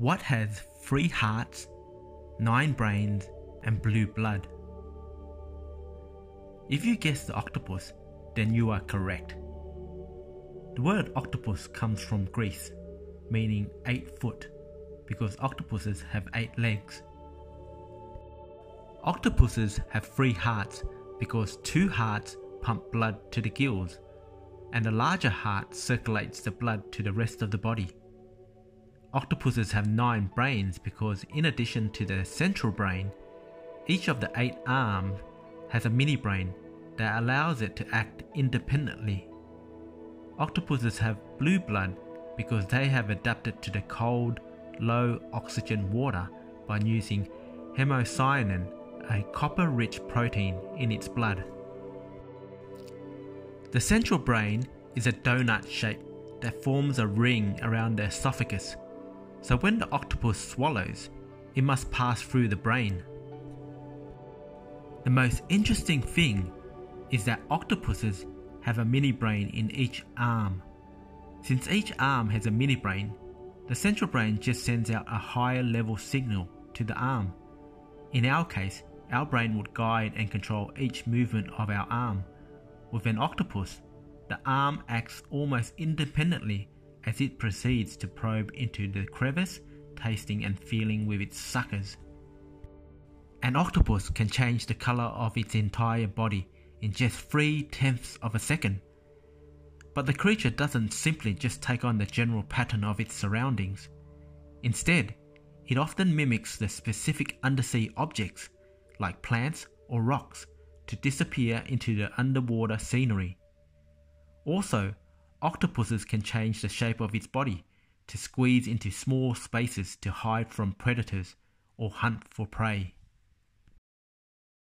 What has 3 hearts, 9 brains, and blue blood? If you guess the octopus, then you are correct. The word octopus comes from Greece, meaning 8-foot, because octopuses have 8 legs. Octopuses have 3 hearts because 2 hearts pump blood to the gills, and the larger heart circulates the blood to the rest of the body. Octopuses have 9 brains because in addition to their central brain, each of the 8 arms has a mini brain that allows it to act independently. Octopuses have blue blood because they have adapted to the cold, low oxygen water by using hemocyanin, a copper-rich protein in its blood. The central brain is a donut shape that forms a ring around the esophagus, so when the octopus swallows, it must pass through the brain. The most interesting thing is that octopuses have a mini brain in each arm. Since each arm has a mini brain, the central brain just sends out a higher level signal to the arm. In our case, our brain would guide and control each movement of our arm. With an octopus, the arm acts almost independently as it proceeds to probe into the crevice, tasting and feeling with its suckers. An octopus can change the colour of its entire body in just 0.3 of a second. But the creature doesn't simply just take on the general pattern of its surroundings. Instead, it often mimics the specific undersea objects, like plants or rocks, to disappear into the underwater scenery. Also, octopuses can change the shape of its body to squeeze into small spaces to hide from predators or hunt for prey.